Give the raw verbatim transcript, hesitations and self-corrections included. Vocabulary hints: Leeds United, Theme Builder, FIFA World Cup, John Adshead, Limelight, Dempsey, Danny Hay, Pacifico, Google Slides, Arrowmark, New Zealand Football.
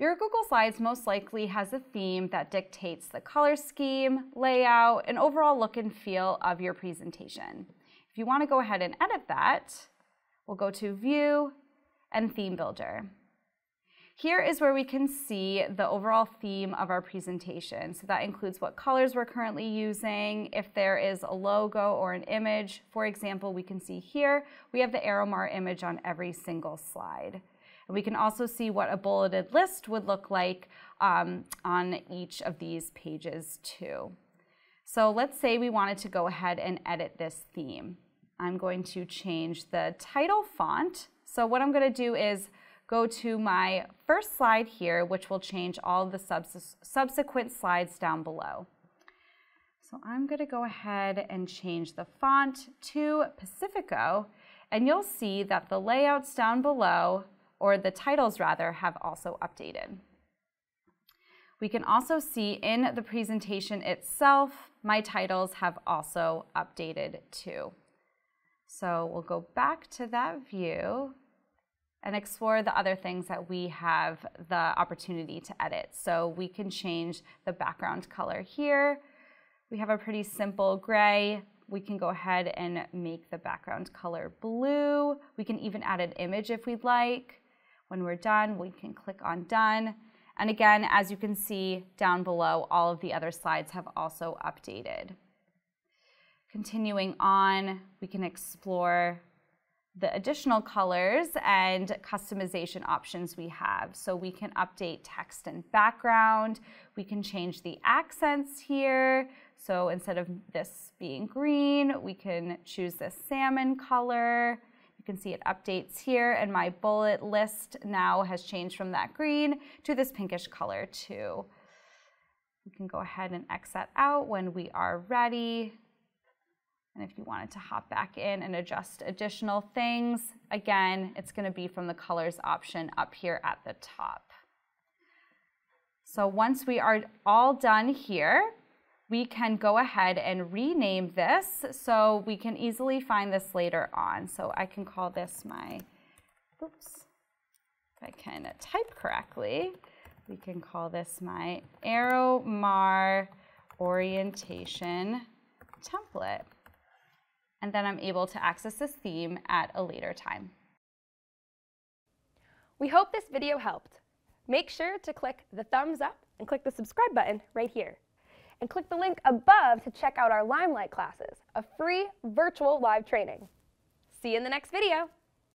Your Google Slides most likely has a theme that dictates the color scheme, layout, and overall look and feel of your presentation. If you want to go ahead and edit that, we'll go to View and Theme Builder. Here is where we can see the overall theme of our presentation. So that includes what colors we're currently using, if there is a logo or an image. For example, we can see here we have the Arrowmark image on every single slide. And we can also see what a bulleted list would look like um, on each of these pages too. So let's say we wanted to go ahead and edit this theme. I'm going to change the title font. So what I'm going to do is go to my first slide here, which will change all the subs subsequent slides down below. So I'm going to go ahead and change the font to Pacifico, and you'll see that the layouts down below, or the titles rather, have also updated. We can also see in the presentation itself, my titles have also updated too. So we'll go back to that view and explore the other things that we have the opportunity to edit. So we can change the background color here. We have a pretty simple gray. We can go ahead and make the background color blue. We can even add an image if we'd like. When we're done, we can click on Done. And again, as you can see down below, all of the other slides have also updated. Continuing on, we can explore the additional colors and customization options we have. So we can update text and background. We can change the accents here. So instead of this being green, we can choose this salmon color. You can see it updates here, and my bullet list now has changed from that green to this pinkish color too. We can go ahead and X that out when we are ready. And if you wanted to hop back in and adjust additional things, again, it's going to be from the colors option up here at the top. So once we are all done here, we can go ahead and rename this so we can easily find this later on. So I can call this my, oops, if I can type correctly, we can call this my Arrowmark orientation template. And then I'm able to access this theme at a later time. We hope this video helped. Make sure to click the thumbs up and click the subscribe button right here. And click the link above to check out our Limelight classes, a free virtual live training. See you in the next video.